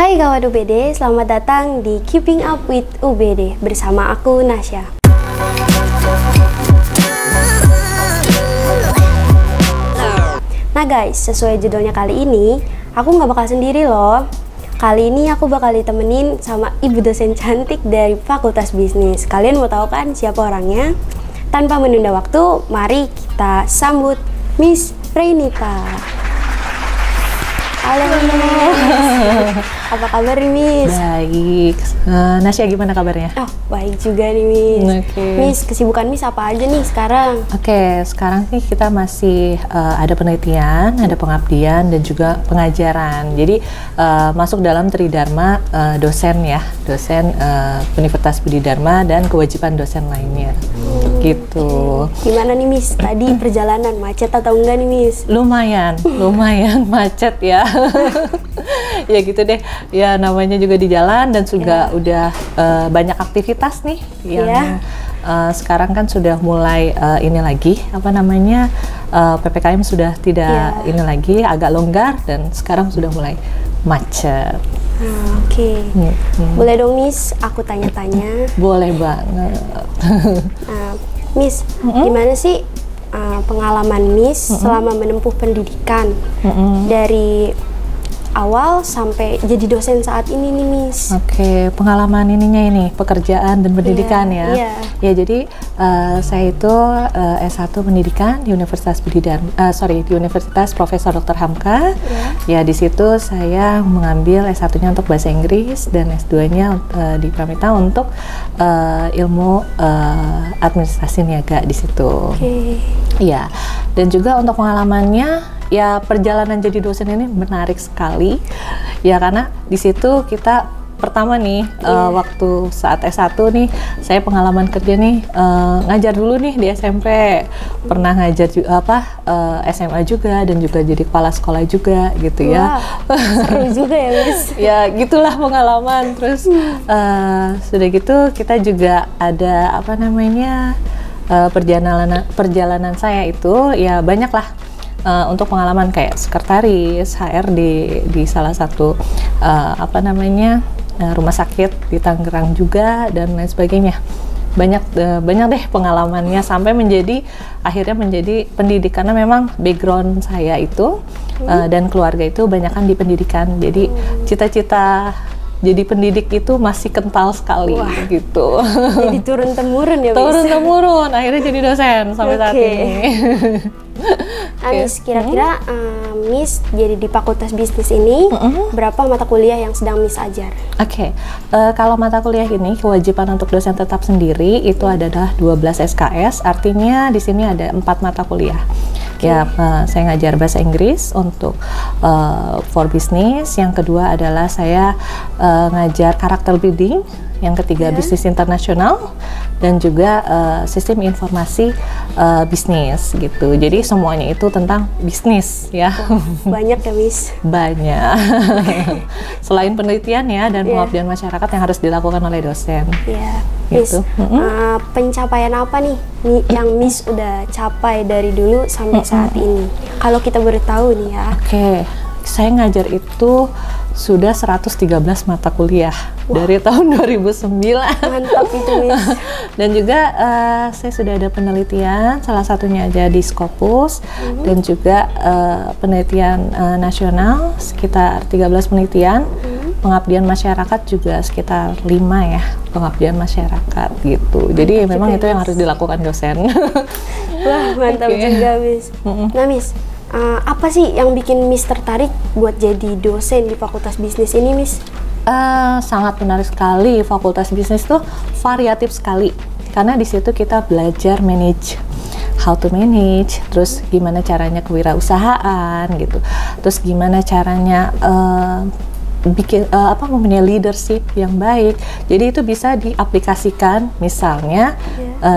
Hai kawan UBD, selamat datang di Keeping Up with UBD bersama aku Nasya. Nah guys, sesuai judulnya kali ini, aku nggak bakal sendiri loh. Kali ini aku bakal ditemenin sama ibu dosen cantik dari Fakultas Bisnis. Kalian mau tahu kan siapa orangnya? Tanpa menunda waktu, mari kita sambut Miss Renita. Halo Miss, apa kabar nih Miss? Baik, Nasya gimana kabarnya? Oh baik juga nih Miss. Okay. Miss, kesibukan Miss apa aja nih sekarang? Oke, sekarang nih kita masih ada penelitian, ada pengabdian dan juga pengajaran. Jadi masuk dalam tridharma dosen ya, dosen Universitas Buddhi Dharma dan kewajiban dosen lainnya. Gitu. Gimana nih Miss, tadi perjalanan macet atau enggak nih Miss? Lumayan macet ya. Ya gitu deh, ya namanya juga di jalan dan juga udah banyak aktivitas nih yang sekarang kan sudah mulai ini lagi, apa namanya, PPKM sudah tidak ini lagi, agak longgar dan sekarang sudah mulai macet. Oke, boleh dong Miss aku tanya-tanya? Boleh banget. Miss, gimana sih pengalaman Miss selama menempuh pendidikan dari awal sampai jadi dosen saat ini nih Miss? Oke, pengalaman ininya ini, pekerjaan dan pendidikan ya. Ya jadi saya itu S1 pendidikan di Universitas Buddhi Dharma, di Universitas Profesor Dr Hamka. Ya di situ saya mengambil S1-nya untuk bahasa Inggris dan S2-nya di Pramita untuk ilmu administrasi niaga di situ. Iya. Dan juga untuk pengalamannya, ya perjalanan jadi dosen ini menarik sekali ya, karena di situ kita pertama nih waktu saat S1 nih saya pengalaman kerja nih ngajar dulu nih di SMP, pernah ngajar juga SMA juga dan juga jadi kepala sekolah juga gitu. Seru juga ya Miss. Ya gitulah pengalaman. Terus sudah gitu kita juga ada apa namanya perjalanan saya itu ya banyak lah. Untuk pengalaman kayak sekretaris HRD di salah satu apa namanya rumah sakit di Tangerang juga dan lain sebagainya, banyak deh pengalamannya sampai akhirnya menjadi pendidik, karena memang background saya itu dan keluarga itu banyakan di pendidikan, jadi cita-cita jadi pendidik itu masih kental sekali. Gitu. Jadi turun-temurun ya Miss? Turun-temurun, akhirnya jadi dosen sampai saat ini. Miss, kira-kira Miss jadi di Fakultas Bisnis ini berapa mata kuliah yang sedang Miss ajar? Oke, kalau mata kuliah ini kewajiban untuk dosen tetap sendiri itu adalah 12 SKS, artinya di sini ada 4 mata kuliah. Ya, saya ngajar bahasa Inggris untuk for business, yang kedua adalah saya ngajar karakter building, yang ketiga bisnis internasional, dan juga sistem informasi bisnis gitu. Jadi semuanya itu tentang bisnis ya. Banyak ya Miss? Banyak. Selain penelitian ya dan pengabdian masyarakat yang harus dilakukan oleh dosen. Miss, pencapaian apa nih yang Miss udah capai dari dulu sampai saat ini? Kalau kita baru tahu nih ya. Oke, saya ngajar itu sudah 113 mata kuliah dari tahun 2009. Mantap itu Miss. Dan juga saya sudah ada penelitian, salah satunya aja di Scopus dan juga penelitian nasional sekitar 13 penelitian. Pengabdian masyarakat juga sekitar 5 ya, pengabdian masyarakat gitu. Jadi mantap, memang itu yang harus dilakukan dosen. Wah mantap juga Miss. Nah Miss, apa sih yang bikin Miss tertarik buat jadi dosen di Fakultas Bisnis ini Miss? Sangat menarik sekali, Fakultas Bisnis tuh variatif sekali. Karena di situ kita belajar manage, how to manage, terus gimana caranya kewirausahaan gitu, terus gimana caranya bikin mempunyai leadership yang baik. Jadi itu bisa diaplikasikan misalnya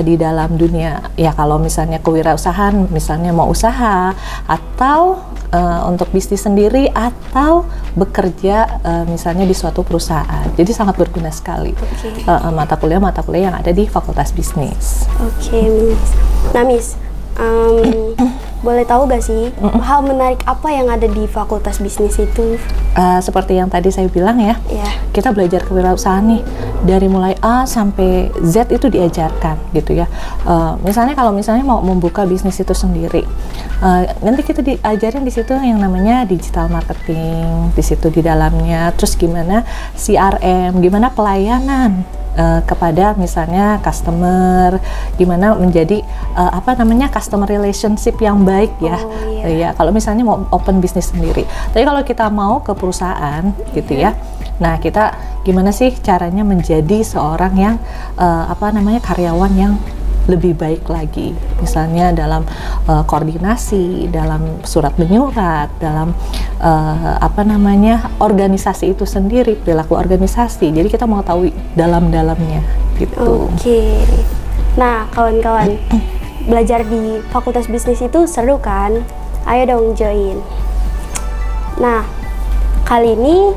di dalam dunia ya, kalau misalnya kewirausahaan, misalnya mau usaha atau untuk bisnis sendiri atau bekerja misalnya di suatu perusahaan. Jadi sangat berguna sekali mata kuliah yang ada di Fakultas Bisnis. Oke Miss. Nah Miss, Boleh tahu gak sih hal menarik apa yang ada di Fakultas Bisnis itu? Seperti yang tadi saya bilang ya, kita belajar kewirausahaan nih, dari mulai A sampai Z itu diajarkan gitu ya. Misalnya kalau misalnya mau membuka bisnis itu sendiri, nanti kita diajarin di situ yang namanya digital marketing, di situ di dalamnya, terus gimana CRM, gimana pelayanan kepada misalnya customer, gimana menjadi apa namanya customer relationship yang baik ya. Kalau misalnya mau open bisnis sendiri. Tapi kalau kita mau ke perusahaan gitu ya. Nah, kita gimana sih caranya menjadi seorang yang apa namanya karyawan yang lebih baik lagi, misalnya dalam koordinasi, dalam surat menyurat, dalam apa namanya organisasi itu sendiri, perilaku organisasi. Jadi kita mau tahu dalam-dalamnya gitu. Oke. Nah, kawan-kawan, belajar di Fakultas Bisnis itu seru kan? Ayo dong join. Nah, kali ini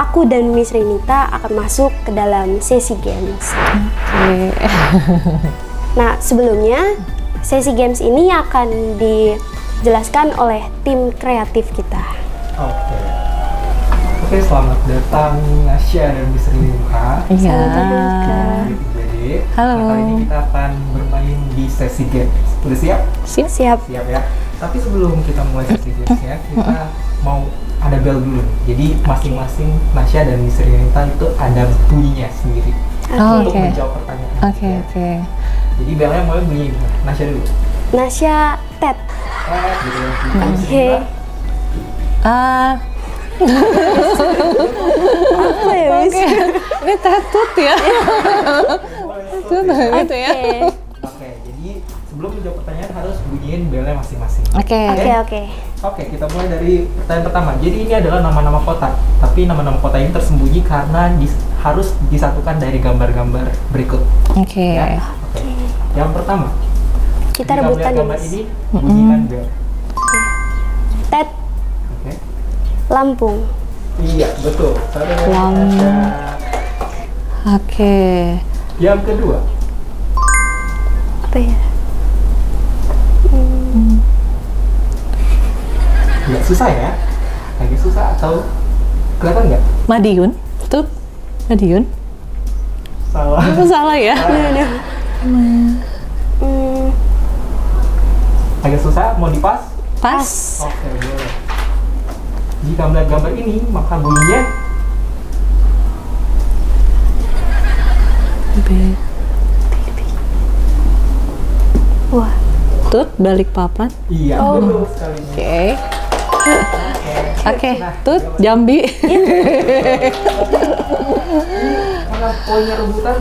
aku dan Miss Renita akan masuk ke dalam sesi games. Nah, sebelumnya sesi games ini akan dijelaskan oleh tim kreatif kita. Oke, selamat datang Nasya dan Miss Renita. Iya. Halo. Nah, kali ini kita akan bermain di sesi games. Sudah siap? Siap. Siap. Siap ya. Tapi sebelum kita mulai sesi gamesnya, kita mau ada bel dulu. Jadi masing-masing Nasya dan Miss Renita itu ada bunyinya sendiri. Untuk menjawab pertanyaan. Oke. Jadi belnya mulai bunyi Nasya dulu. Nasya tet. Oke. Apa ya, Miss? Ini tetut ya. Gitu ya. Oke, jadi sebelum menjawab pertanyaan harus bunyiin belnya masing-masing. Oke, kita mulai dari pertanyaan pertama. Jadi ini adalah nama-nama kota. Tapi nama-nama kota ini tersembunyi karena harus disatukan dari gambar-gambar berikut. Yang pertama, kita rebutan gambar ini, bunyikan bel. Tet. Lampung. Iya, betul. Lampung. Yang kedua, apa ya? Nggak susah ya? Lagi susah atau kelihatan nggak? Madiun, tuh. Madiun? Salah. Itu salah ya? Agak susah, mau dipas? Pas. Oke, boleh. Jika melihat gambar ini, maka bunyinya Wah. Tut, balik papan? Iya, betul sekali. Oke, Tut, Jambi. Karena poinnya rebutan,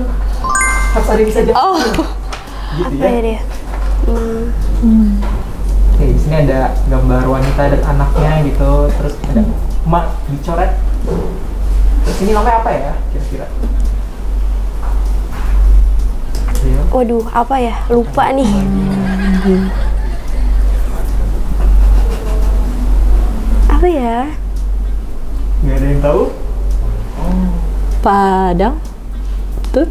harus ada bisa jawab. Gitu ya. Oke, di sini ada gambar wanita dan anaknya gitu, terus ada emak dicoret. Terus ini namanya apa ya kira-kira? Waduh, apa ya? Lupa nih. Apa ya? Nggak ada yang tahu? Padang? Tut?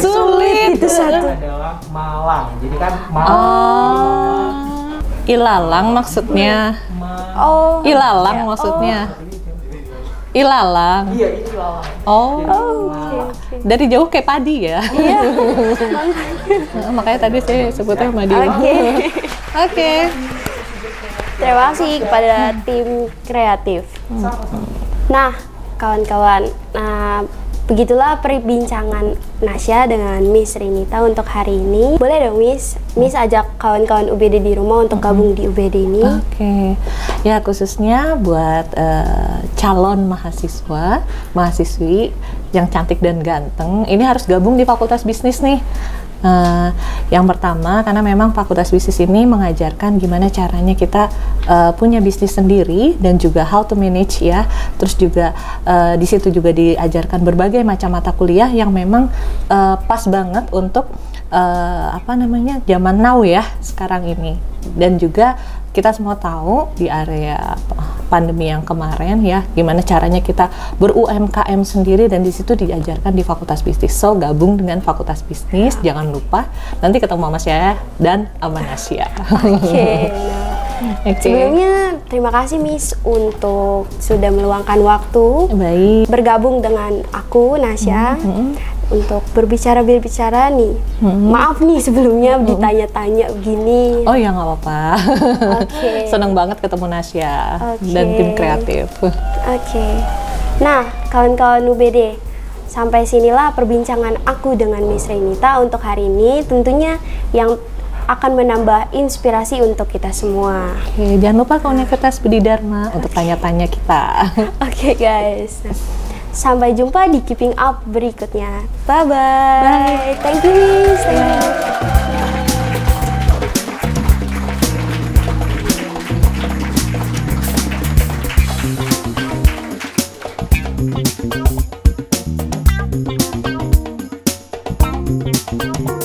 Sulit. Itu satu adalah Malang. Jadi kan Malang. Ilalang maksudnya. Ilalang maksudnya. Ilalang. Iya, itu ilalang. Dari jauh kayak padi ya. Iya. Makanya tadi saya sebutnya Madiun. Oke. Terima kasih kepada tim kreatif. Nah, kawan-kawan, begitulah perbincangan Nasya dengan Miss Renita untuk hari ini. Boleh dong Miss ajak kawan-kawan UBD di rumah untuk gabung di UBD ini. Ya, khususnya buat calon mahasiswa, mahasiswi yang cantik dan ganteng, ini harus gabung di Fakultas Bisnis nih. Yang pertama, karena memang Fakultas Bisnis ini mengajarkan gimana caranya kita punya bisnis sendiri dan juga how to manage ya. Terus juga di situ juga diajarkan berbagai macam mata kuliah yang memang pas banget untuk apa namanya zaman now ya sekarang ini. Dan juga kita semua tahu di area pandemi yang kemarin ya, gimana caranya kita ber-UMKM sendiri, dan di situ diajarkan di Fakultas Bisnis. So, gabung dengan Fakultas Bisnis, jangan lupa, nanti ketemu sama saya dan sama Nasya. Okay. Sebelumnya terima kasih Miss untuk sudah meluangkan waktu bergabung dengan aku Nasya untuk berbicara nih. Maaf nih sebelumnya ditanya-tanya begini. Oh ya nggak apa-apa. Seneng banget ketemu Nasya dan tim kreatif. Nah kawan-kawan UBD, sampai sinilah perbincangan aku dengan Miss Renita untuk hari ini, tentunya yang akan menambah inspirasi untuk kita semua. Jangan lupa ke Universitas Buddhi Dharma untuk tanya-tanya kita. Guys, sampai jumpa di Keeping Up berikutnya. Bye-bye. Thank you, Miss. Thank you.